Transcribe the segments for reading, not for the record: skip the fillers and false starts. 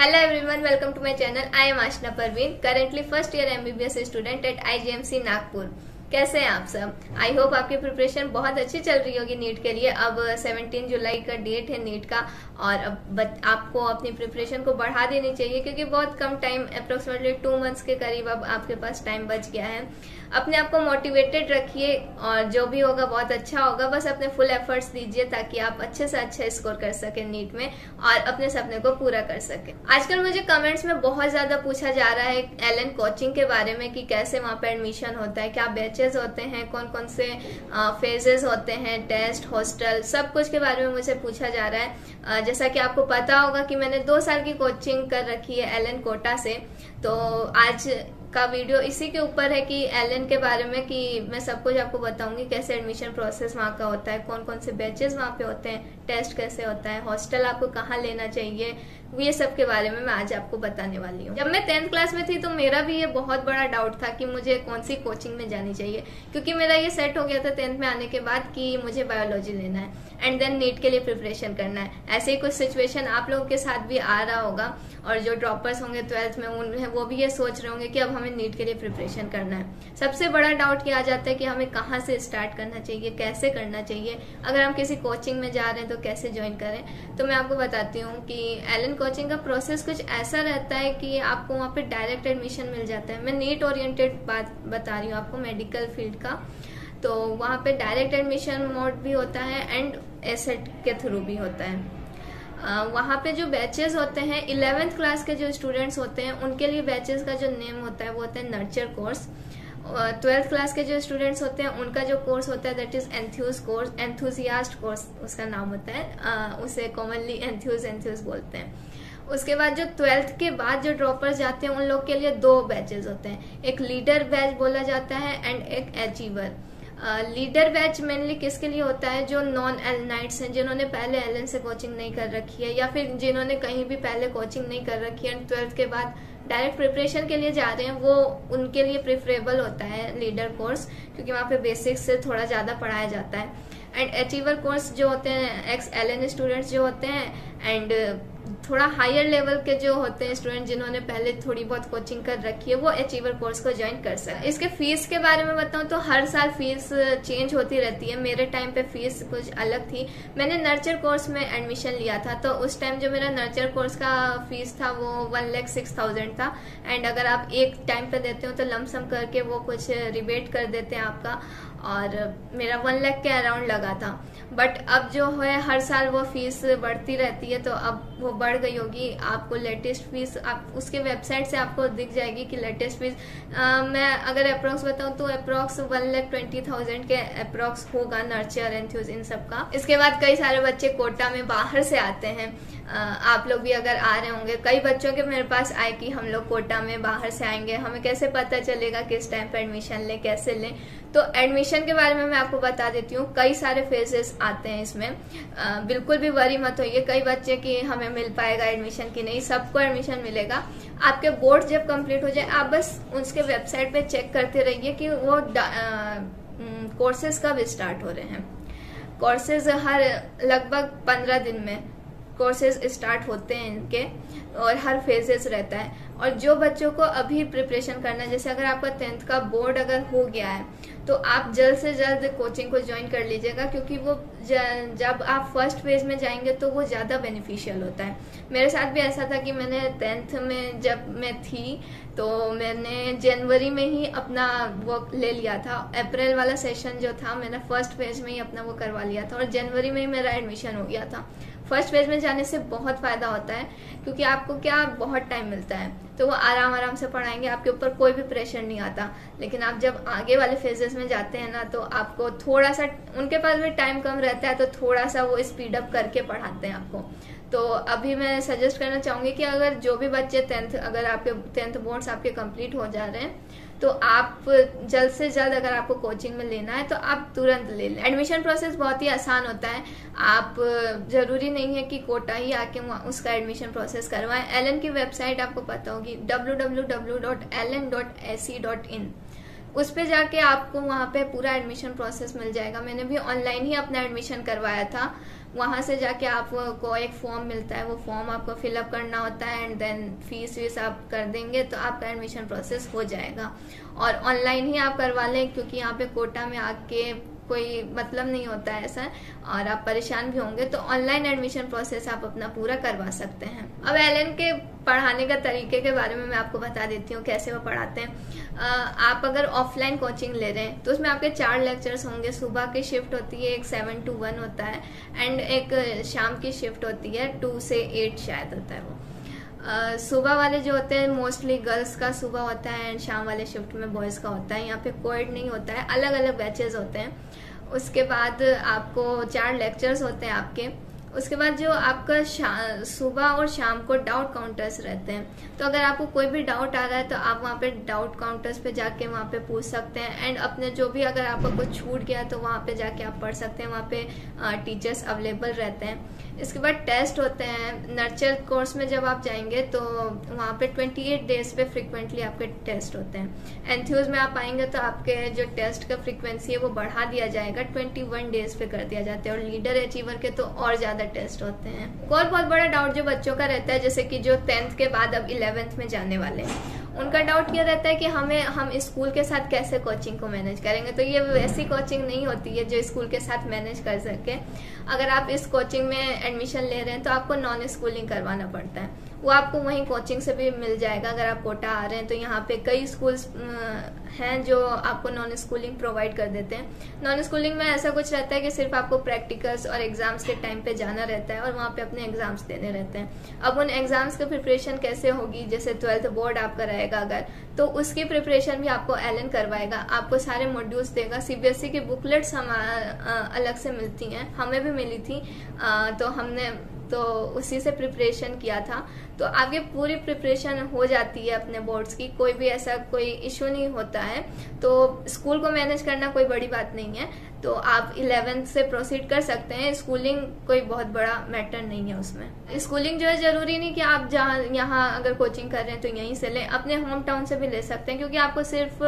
Hello everyone, welcome to my channel. I am Ashna Parveen, currently first year MBBS student at IGMC Nagpur. कैसे हैं आप सब? I hope आपकी preparation बहुत अच्छी चल रही होगी नीट के लिए. अब 17 जुलाई का डेट है नीट का, और अब आपको अपनी प्रिपरेशन को बढ़ा देनी चाहिए क्योंकि बहुत कम टाइम, अप्रोक्सीमेटली 2 मंथ्स के करीब अब आपके पास टाइम बच गया है. अपने आप को मोटिवेटेड रखिए और जो भी होगा बहुत अच्छा होगा. बस अपने फुल एफर्ट्स दीजिए ताकि आप अच्छे से अच्छा स्कोर कर सके नीट में और अपने सपने को पूरा कर सके. आजकल मुझे कमेंट्स में बहुत ज्यादा पूछा जा रहा है एलन कोचिंग के बारे में कि कैसे वहाँ पर एडमिशन होता है, क्या बैचेस होते हैं, कौन कौन से फेजेस होते हैं, टेस्ट, हॉस्टल, सब कुछ के बारे में मुझे पूछा जा रहा है. जैसा कि आपको पता होगा कि मैंने 2 साल की कोचिंग कर रखी है एलन कोटा से, तो आज का वीडियो इसी के ऊपर है कि एलन के बारे में, कि मैं सब कुछ आपको बताऊंगी कैसे एडमिशन प्रोसेस वहाँ का होता है, कौन कौन से बैचेस वहाँ पे होते हैं, टेस्ट कैसे होता है, हॉस्टल आपको कहाँ लेना चाहिए, ये सब के बारे में मैं आज आपको बताने वाली हूँ. जब मैं 10th क्लास में थी तो मेरा भी ये बहुत बड़ा डाउट था कि मुझे कौन सी कोचिंग में जानी चाहिए, क्योंकि मेरा ये सेट हो गया था 10th में आने के बाद कि मुझे बायोलॉजी लेना है एंड देन नीट के लिए प्रिपरेशन करना है. ऐसे ही कुछ सिचुएशन आप लोगों के साथ भी आ रहा होगा, और जो ड्रॉपर्स होंगे 12th में उन्हें, वो भी ये सोच रहे होंगे कि अब हमें नीट के लिए प्रिपरेशन करना है. सबसे बड़ा डाउट क्या आ जाता है कि हमें कहाँ से स्टार्ट करना चाहिए, कैसे करना चाहिए, अगर हम किसी कोचिंग में जा रहे हैं तो कैसे ज्वाइन करें. तो मैं आपको बताती हूँ कि एलन कोचिंग का प्रोसेस कुछ ऐसा रहता है कि आपको वहाँ पे डायरेक्ट एडमिशन मिल जाता है. मैं नीट ओरिएंटेड बात बता रही हूँ आपको, मेडिकल फील्ड का. तो वहाँ पे डायरेक्ट एडमिशन मोड भी होता है एंड एसेट के थ्रू भी होता है. वहाँ पे जो बैचेस होते हैं 11th क्लास के जो स्टूडेंट्स होते हैं उनके लिए बैचेस का जो नेम होता है वो होता है नर्चर कोर्स. 12th क्लास के जो स्टूडेंट्स होते हैं उनका जो कोर्स होता है that is Enthuse course, enthusiast course उसका नाम होता है, उसे कॉमनली एंथ्यूज बोलते हैं. उसके बाद जो 12th के बाद जो ड्रॉपर्स जाते हैं उन लोग के लिए 2 बैचेस होते हैं. एक लीडर बैच बोला जाता है एंड एक अचीवर. लीडर बैच मेनली किसके लिए होता है? जो नॉन एलनाइट्स हैं, जिन्होंने पहले एलन से कोचिंग नहीं कर रखी है या फिर जिन्होंने कहीं भी पहले कोचिंग नहीं कर रखी है एंड 12th के बाद डायरेक्ट प्रिपरेशन के लिए जा रहे हैं, वो उनके लिए प्रेफरेबल होता है लीडर कोर्स, क्योंकि वहाँ पे बेसिक्स से थोड़ा ज़्यादा पढ़ाया जाता है. एंड अचीवर कोर्स जो होते हैं एक्स एलन स्टूडेंट्स जो होते हैं एंड थोड़ा हायर लेवल के जो होते हैं स्टूडेंट जिन्होंने पहले थोड़ी बहुत कोचिंग कर रखी है, वो अचीवर कोर्स को ज्वाइन कर सकते हैं. इसके फीस के बारे में बताऊं तो हर साल फीस चेंज होती रहती है. मेरे टाइम पे फीस कुछ अलग थी. मैंने नर्चर कोर्स में एडमिशन लिया था तो उस टाइम जो मेरा नर्चर कोर्स का फीस था वो 1,06,000 था. एंड अगर आप एक टाइम पे देते हो तो लमसम करके वो कुछ रिबेट कर देते हैं आपका, और मेरा 1 लाख के अराउंड लगा था. बट अब जो है हर साल वो फीस बढ़ती रहती है, तो अब वो बढ़ गई होगी. आपको लेटेस्ट फीस आप उसके वेबसाइट से आपको दिख जाएगी कि लेटेस्ट फीस मैं अगर अप्रॉक्स बताऊँ तो अप्रॉक्स 1,20,000 के अप्रॉक्स होगा नर्चर एंथ्यूज इन सब का. इसके बाद कई सारे बच्चे कोटा में बाहर से आते हैं. आप लोग भी अगर आ रहे होंगे, कई बच्चों के मेरे पास आए कि हम लोग कोटा में बाहर से आएंगे, हमें कैसे पता चलेगा किस टाइम पर एडमिशन लें, कैसे लें. तो एडमिशन के बारे में मैं आपको बता देती हूँ. कई सारे फेजेस आते हैं इसमें. बिल्कुल भी वरी मत होइए कई बच्चे कि हमें मिल पाएगा एडमिशन कि नहीं. सबको एडमिशन मिलेगा. आपके बोर्ड जब कंप्लीट हो जाए आप बस उसके वेबसाइट पे चेक करते रहिए कि वो कोर्सेज कब स्टार्ट हो रहे हैं. कोर्सेज हर लगभग 15 दिन में कोर्सेज स्टार्ट होते हैं इनके, और हर फेजेस रहता है. और जो बच्चों को अभी प्रिपरेशन करना है, जैसे अगर आपका 10th का बोर्ड अगर हो गया है तो आप जल्द से जल्द कोचिंग को ज्वाइन कर लीजिएगा, क्योंकि वो जब आप फर्स्ट फेज में जाएंगे तो वो ज़्यादा बेनिफिशियल होता है. मेरे साथ भी ऐसा था कि मैंने 10th में जब मैं थी तो मैंने जनवरी में ही अपना वो ले लिया था. अप्रैल वाला सेशन जो था मैंने फर्स्ट फेज में ही अपना वो करवा लिया था, और जनवरी में ही मेरा एडमिशन हो गया था. फर्स्ट फेज में जाने से बहुत फायदा होता है क्योंकि आपको क्या बहुत टाइम मिलता है, तो वो आराम आराम से पढ़ाएंगे, आपके ऊपर कोई भी प्रेशर नहीं आता. लेकिन आप जब आगे वाले फेजेस में जाते हैं ना तो आपको थोड़ा सा, उनके पास भी टाइम कम रहता है तो थोड़ा सा वो स्पीड अप करके पढ़ाते हैं आपको. तो अभी मैं सजेस्ट करना चाहूंगी कि अगर जो भी बच्चे 10th, अगर आपके 10th बोर्ड्स आपके कंप्लीट हो जा रहे हैं तो आप जल्द से जल्द, अगर आपको कोचिंग में लेना है तो आप तुरंत ले लें. एडमिशन प्रोसेस बहुत ही आसान होता है. आप जरूरी नहीं है कि कोटा ही आके उसका एडमिशन प्रोसेस करवाएं. एलन की वेबसाइट आपको पता होगी, www.allen.ac.in. उस पे जाके आपको वहाँ पे पूरा एडमिशन प्रोसेस मिल जाएगा। मैंने भी ऑनलाइन ही अपना एडमिशन करवाया था, वहाँ से जाके आपको एक फॉर्म मिलता है, वो फॉर्म आपको फिलअप करना होता है एंड देन फीस आप कर देंगे तो आपका एडमिशन प्रोसेस हो जाएगा। और ऑनलाइन ही आप करवा लें क्योंकि यहाँ पे कोटा में आके कोई मतलब नहीं होता है ऐसा, और आप परेशान भी होंगे, तो ऑनलाइन एडमिशन प्रोसेस आप अपना पूरा करवा सकते हैं। अब एलन के पढ़ाने का तरीके के बारे में मैं आपको बता देती हूँ कैसे वो पढ़ाते हैं। आप अगर ऑफलाइन कोचिंग ले रहे हैं तो उसमें आपके 4 लेक्चर्स होंगे, सुबह की शिफ्ट होती है, एक 7 to 1 होता है एंड एक शाम की शिफ्ट होती है 2 से 8 शायद होता है वो। सुबह वाले जो होते हैं मोस्टली गर्ल्स का सुबह होता है एंड शाम वाले शिफ्ट में बॉयज़ का होता है। यहाँ पे कोएड नहीं होता है, अलग अलग बैचेस होते हैं। उसके बाद आपको 4 लेक्चर्स होते हैं आपके। उसके बाद जो आपका सुबह और शाम को डाउट काउंटर्स रहते हैं, तो अगर आपको कोई भी डाउट आ रहा है तो आप वहाँ पे डाउट काउंटर्स पे जाके वहाँ पे पूछ सकते हैं एंड अपने जो भी अगर आपका कुछ छूट गया तो वहाँ पे जाके आप पढ़ सकते हैं, वहाँ पे टीचर्स अवेलेबल रहते हैं। इसके बाद टेस्ट होते हैं। नर्चर कोर्स में जब आप जाएंगे तो वहाँ पे 28 डेज पे फ्रिक्वेंटली आपके टेस्ट होते हैं। एंथ्यूज में आप आएंगे तो आपके जो टेस्ट का फ्रिक्वेंसी है वो बढ़ा दिया जाएगा, 21 डेज पे कर दिया जाता है, और लीडर अचीवर के तो और ज़्यादा टेस्ट होते हैं। एक और बहुत बड़ा डाउट जो बच्चों का रहता है, जैसे कि जो 10th के बाद अब 11th में जाने वाले हैं, उनका डाउट ये रहता है कि हम स्कूल के साथ कैसे कोचिंग को मैनेज करेंगे। तो ये वैसी कोचिंग नहीं होती है जो स्कूल के साथ मैनेज कर सके। अगर आप इस कोचिंग में एडमिशन ले रहे हैं तो आपको नॉन स्कूलिंग करवाना पड़ता है, वो आपको वहीं कोचिंग से भी मिल जाएगा। अगर आप कोटा आ रहे हैं तो यहाँ पे कई स्कूल्स हैं जो आपको नॉन स्कूलिंग प्रोवाइड कर देते हैं। नॉन स्कूलिंग में ऐसा कुछ रहता है कि सिर्फ आपको प्रैक्टिकल्स और एग्जाम्स के टाइम पे जाना रहता है और वहाँ पे अपने एग्जाम्स देने रहते हैं। अब उन एग्जाम्स की प्रिपरेशन कैसे होगी, जैसे 12th बोर्ड आपका रहेगा अगर, तो उसकी प्रिपरेशन भी आपको एलन करवाएगा, आपको सारे मॉड्यूल्स देगा। CBSE की बुकलेट्स अलग से मिलती हैं, हमें भी मिली थी, तो हमने तो उसी से प्रिपरेशन किया था। तो आपकी पूरी प्रिपरेशन हो जाती है अपने बोर्ड्स की, कोई भी ऐसा कोई इशू नहीं होता है। तो स्कूल को मैनेज करना कोई बड़ी बात नहीं है, तो आप 11th से प्रोसीड कर सकते हैं। स्कूलिंग कोई बहुत बड़ा मैटर नहीं है उसमें। स्कूलिंग जो है जरूरी नहीं कि आप जहाँ यहाँ अगर कोचिंग कर रहे हैं तो यहीं से लें, अपने होम टाउन से भी ले सकते हैं, क्योंकि आपको सिर्फ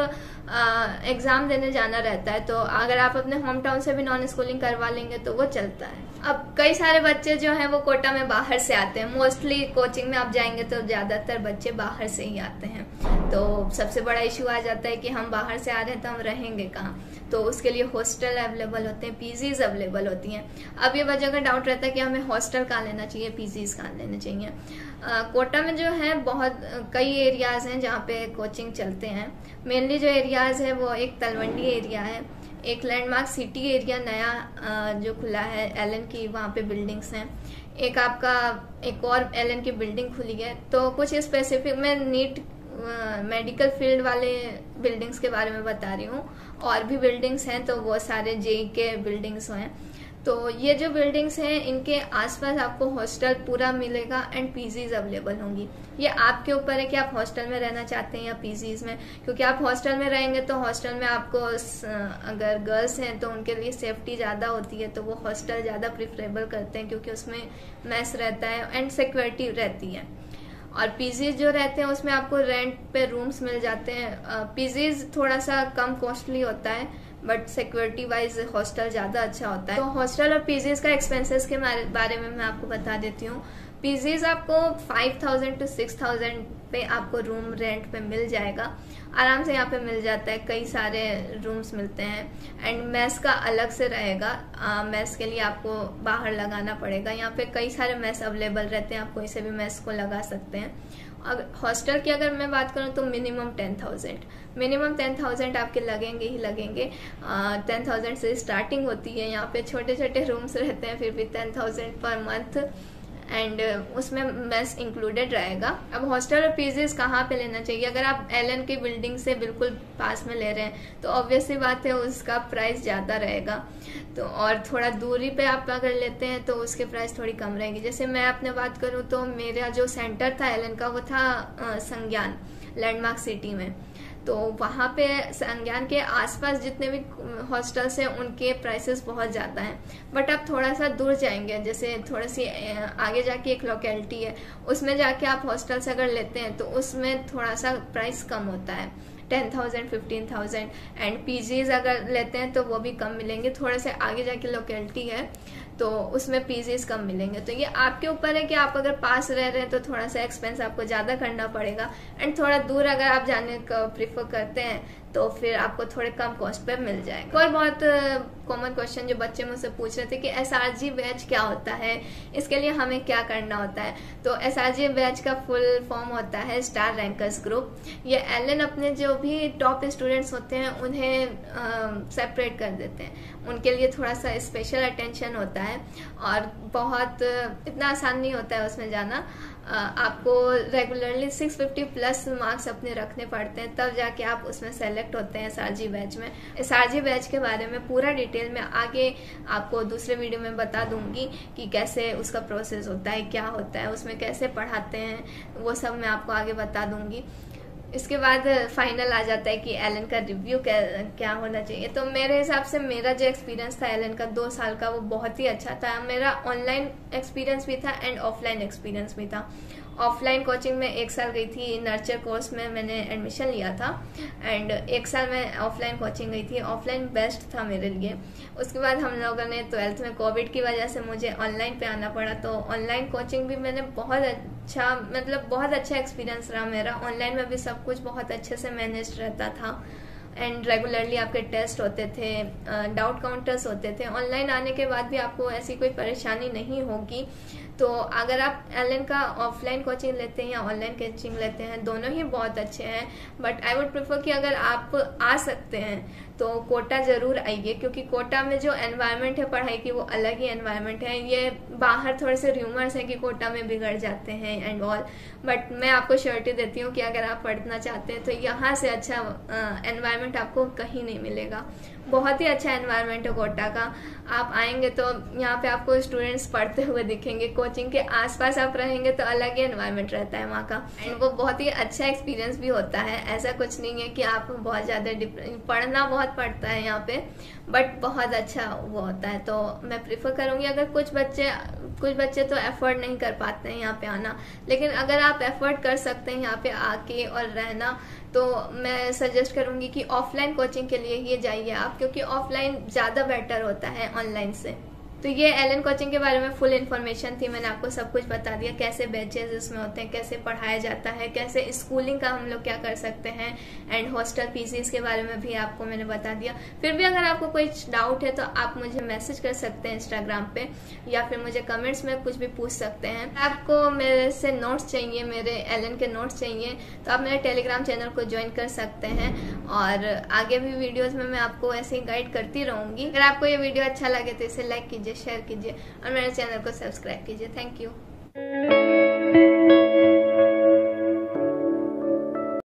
एग्जाम देने जाना रहता है। तो अगर आप अपने होम टाउन से भी नॉन स्कूलिंग करवा लेंगे तो वो चलता है। अब कई सारे बच्चे जो हैं वो कोटा में बाहर से आते हैं, मोस्टली कोचिंग में आप जाएंगे तो ज्यादातर बच्चे बाहर से ही आते हैं। तो सबसे बड़ा इशू आ जाता है कि हम बाहर से आ रहे हैं तो हम रहेंगे कहाँ, तो उसके लिए हॉस्टल अवेलेबल होते हैं, पीजीज अवेलेबल होती हैं। अब ये बच्चों का डाउट रहता है कि हमें हॉस्टल कहाँ लेना चाहिए, पीजीज कहाँ लेने चाहिए। कोटा में जो है बहुत कई एरियाज हैं जहाँ पे कोचिंग चलते हैं। मेनली जो एरियाज है वो एक तलवंडी एरिया है, एक लैंडमार्क सिटी एरिया नया जो खुला है एलन की, वहाँ पे बिल्डिंग्स हैं, एक आपका एक और एलन की बिल्डिंग खुली है। तो कुछ स्पेसिफिक मैं नीट मेडिकल फील्ड वाले बिल्डिंग्स के बारे में बता रही हूँ, और भी बिल्डिंग्स हैं तो वो सारे जेई के बिल्डिंग्स हैं। तो ये जो बिल्डिंग्स हैं इनके आसपास आपको हॉस्टल पूरा मिलेगा एंड पीजीज अवेलेबल होंगी। ये आपके ऊपर है कि आप हॉस्टल में रहना चाहते हैं या पीजीज में, क्योंकि आप हॉस्टल में रहेंगे तो हॉस्टल में आपको अगर गर्ल्स हैं तो उनके लिए सेफ्टी ज़्यादा होती है, तो वो हॉस्टल ज़्यादा प्रिफरेबल करते हैं क्योंकि उसमें मेस रहता है एंड सिक्योरिटी रहती है। और पीजीज जो रहते हैं उसमें आपको रेंट पे रूम्स मिल जाते हैं। पीजीज थोड़ा सा कम कॉस्टली होता है बट सिक्योरिटी वाइज हॉस्टल ज़्यादा अच्छा होता है। तो हॉस्टल और पीजीज का एक्सपेंसेस के बारे में मैं आपको बता देती हूँ। पीजीज आपको 5,000 to 6,000 पे आपको रूम रेंट पे मिल जाएगा, आराम से यहाँ पे मिल जाता है, कई सारे रूम्स मिलते हैं एंड मेस का अलग से रहेगा। मेस के लिए आपको बाहर लगाना पड़ेगा, यहाँ पे कई सारे मेस अवेलेबल रहते हैं, आप कोई से भी मेस को लगा सकते हैं। अब हॉस्टल की अगर मैं बात करूँ तो मिनिमम 10,000 आपके लगेंगे ही लगेंगे। 10,000 से स्टार्टिंग होती है, यहाँ पे छोटे छोटे रूम्स रहते हैं फिर भी 10,000 पर मंथ एंड उसमें मेस इंक्लूडेड रहेगा। अब हॉस्टल और पीजीज कहाँ पे लेना चाहिए, अगर आप एलन की बिल्डिंग से बिल्कुल पास में ले रहे हैं तो ऑब्वियसली बात है उसका प्राइस ज़्यादा रहेगा। तो और थोड़ा दूरी पे आप अगर लेते हैं तो उसके प्राइस थोड़ी कम रहेगी। जैसे मैं अपने बात करूँ तो मेरा जो सेंटर था एलन का वो था संज्ञान लैंडमार्क सिटी में, तो वहाँ पे संज्ञान के आसपास जितने भी हॉस्टल्स हैं उनके प्राइसेस बहुत ज़्यादा हैं। बट आप थोड़ा सा दूर जाएंगे, जैसे थोड़ा सी आगे जाके एक लोकेलिटी है उसमें जाके आप हॉस्टल्स अगर लेते हैं तो उसमें थोड़ा सा प्राइस कम होता है 10,000, 15,000 एंड पीजीज अगर लेते हैं तो वो भी कम मिलेंगे, थोड़े से आगे जाके लोकेलिटी है तो उसमें पीजीज कम मिलेंगे। तो ये आपके ऊपर है कि आप अगर पास रह रहे हैं तो थोड़ा सा एक्सपेंस आपको ज़्यादा करना पड़ेगा एंड थोड़ा दूर अगर आप जाने का प्रीफर करते हैं तो फिर आपको थोड़े कम कॉस्ट पे मिल जाएगा। और बहुत कॉमन क्वेश्चन जो बच्चे मुझसे पूछ रहे थे कि SRG बैच क्या होता है, इसके लिए हमें क्या करना होता है। तो SRG बैच का फुल फॉर्म होता है स्टार रैंकर्स ग्रुप। ये एलन अपने जो भी टॉप स्टूडेंट्स होते हैं उन्हें सेपरेट कर देते हैं, उनके लिए थोड़ा सा स्पेशल अटेंशन होता है और बहुत इतना आसान नहीं होता है उसमें जाना। आपको रेगुलरली 650+ मार्क्स अपने रखने पड़ते हैं तब जाके आप उसमें सेलेक्ट होते हैं SRG बैच में। SRG बैच के बारे में पूरा डिटेल में आगे आपको दूसरे वीडियो में बता दूंगी कि कैसे उसका प्रोसेस होता है, क्या होता है, उसमें कैसे पढ़ाते हैं, वो सब मैं आपको आगे बता दूंगी। इसके बाद फाइनल आ जाता है कि एलन का रिव्यू क्या होना चाहिए। तो मेरे हिसाब से मेरा जो एक्सपीरियंस था एलन का 2 साल का वो बहुत ही अच्छा था। मेरा ऑनलाइन एक्सपीरियंस भी था एंड ऑफलाइन एक्सपीरियंस भी था। ऑफलाइन कोचिंग में 1 साल गई थी, नर्चर कोर्स में मैंने एडमिशन लिया था एंड 1 साल मैं ऑफलाइन कोचिंग गई थी। ऑफलाइन बेस्ट था मेरे लिए। उसके बाद हम लोगों ने 12th में कोविड की वजह से मुझे ऑनलाइन पे आना पड़ा, तो ऑनलाइन कोचिंग भी मैंने बहुत अच्छा मतलब बहुत अच्छा एक्सपीरियंस रहा मेरा। ऑनलाइन में भी सब कुछ बहुत अच्छे से मैनेज रहता था एंड रेगुलरली आपके टेस्ट होते थे, डाउट काउंटर्स होते थे। ऑनलाइन आने के बाद भी आपको ऐसी कोई परेशानी नहीं होगी। तो अगर आप एलन का ऑफलाइन कोचिंग लेते हैं या ऑनलाइन कोचिंग लेते हैं दोनों ही बहुत अच्छे हैं, बट आई वुड प्रेफर कि अगर आप आ सकते हैं तो कोटा जरूर आइए, क्योंकि कोटा में जो एनवायरनमेंट है पढ़ाई की वो अलग ही एनवायरनमेंट है। ये बाहर थोड़े से र्यूमर्स हैं कि कोटा में बिगड़ जाते हैं एंड ऑल, बट मैं आपको श्योरिटी देती हूँ कि अगर आप पढ़ना चाहते हैं तो यहाँ से अच्छा एनवायरनमेंट आपको कहीं नहीं मिलेगा। बहुत ही अच्छा एनवायरनमेंट है कोटा का। आप आएंगे तो यहाँ पे आपको स्टूडेंट्स पढ़ते हुए दिखेंगे, कोचिंग के आसपास आप रहेंगे तो अलग ही एनवायरनमेंट रहता है वहाँ का एंड वो बहुत ही अच्छा एक्सपीरियंस भी होता है। ऐसा कुछ नहीं है कि आप बहुत ज़्यादा पढ़ना बहुत पढ़ता है यहाँ पे, बट बहुत अच्छा वो होता है। तो मैं प्रिफर करूँगी, अगर कुछ बच्चे तो एफर्ड नहीं कर पाते हैं यहाँ पे आना, लेकिन अगर आप एफर्ड कर सकते हैं यहाँ पे आके और रहना तो मैं सजेस्ट करूँगी कि ऑफलाइन कोचिंग के लिए ये जाइए आप, क्योंकि ऑफलाइन ज़्यादा बेटर होता है ऑनलाइन से। तो ये एलन कोचिंग के बारे में फुल इन्फॉर्मेशन थी, मैंने आपको सब कुछ बता दिया, कैसे बैचेस इसमें होते हैं, कैसे पढ़ाया जाता है, कैसे स्कूलिंग का हम लोग क्या कर सकते हैं एंड हॉस्टल फीस के बारे में भी आपको मैंने बता दिया। फिर भी अगर आपको कोई डाउट है तो आप मुझे मैसेज कर सकते हैं इंस्टाग्राम पे या फिर मुझे कमेंट्स में कुछ भी पूछ सकते हैं। आपको मेरे से नोट्स चाहिए, मेरे एलन के नोट्स चाहिए तो आप मेरे टेलीग्राम चैनल को ज्वाइन कर सकते हैं और आगे भी वीडियोज़ में मैं आपको ऐसे ही गाइड करती रहूँगी। अगर आपको ये वीडियो अच्छा लगे तो इसे लाइक कीजिए, शेयर कीजिए और मेरे चैनल को सब्सक्राइब कीजिए। Thank you.